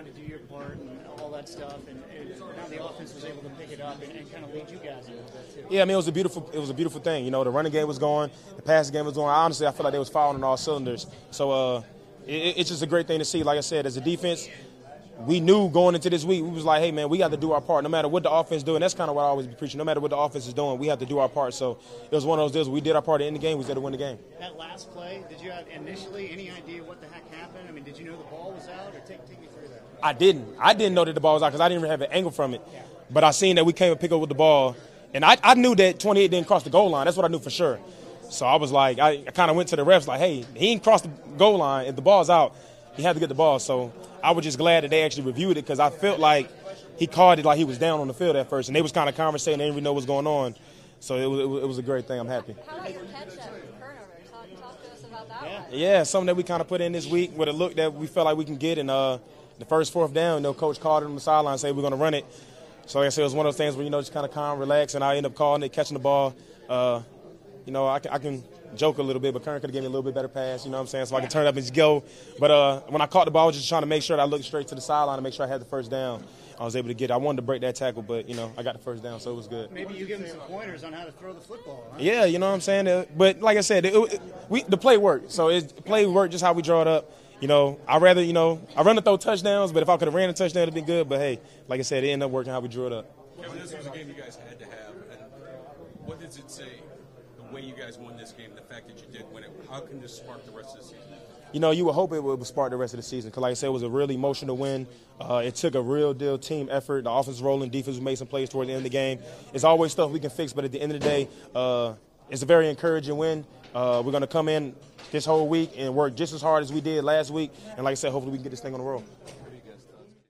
wanted to do your part and all that stuff, and how the offense was able to pick it up and kind of lead you guys a little bit too. Yeah, I mean, it was a beautiful thing. You know, the running game was going, the passing game was going. Honestly, I feel like they was firing on all cylinders. So it's just a great thing to see. Like I said, as a defense, we knew going into this week, we was like, hey, man, we got to do our part. No matter what the offense do, and that's kind of what I always be preaching. No matter what the offense is doing, we have to do our part. So it was one of those deals where we did our part to end the game. We was there to win the game. That last play, did you have initially any idea what the heck happened? I mean, did you know the ball was out? Or take me through that. I didn't know that the ball was out because I didn't even have an angle from it. Yeah. But I seen that we came and pick up with the ball. And I knew that 28 didn't cross the goal line. That's what I knew for sure. So I was like, I kind of went to the refs like, hey, he ain't crossed the goal line. If the ball's out, he had to get the ball. So I was just glad that they actually reviewed it because I felt like he called it like he was down on the field at first. And they was kind of conversating. They didn't really know what was going on. So it was a great thing. I'm happy. How about your catch-up turnovers? Talk to us about that one. Yeah, something that we kind of put in this week with a look that we felt like we can get. And the first fourth down, you know, Coach called it on the sideline and said we're going to run it. So like I said, it was one of those things where, you know, just kind of calm, relax, and I end up calling it, catching the ball. You know, I can joke a little bit, but Kern could have given me a little bit better pass, you know what I'm saying, so I could turn it up and just go. But when I caught the ball, I was just trying to make sure that I looked straight to the sideline and make sure I had the first down. I was able to get it. I wanted to break that tackle, but, you know, I got the first down, so it was good. Maybe you give them some pointers on how to throw the football, huh? Yeah, you know what I'm saying? But like I said, the play worked. So the play worked just how we draw it up. You know, I'd rather, you know, I run to throw touchdowns, but if I could have ran a touchdown, it would have been good. But, hey, like I said, it ended up working how we drew it up. Kevin, this was a game you guys had to have. And what does it say? Way you guys won this game, the fact that you did win it, how can this spark the rest of the season? You know, you would hope it would spark the rest of the season because, like I said, it was a really emotional win. It took a real deal team effort. The offense rolling, defense made some plays toward the end of the game. It's always stuff we can fix, but at the end of the day, it's a very encouraging win. We're going to come in this whole week and work just as hard as we did last week, and like I said, hopefully we can get this thing on the roll.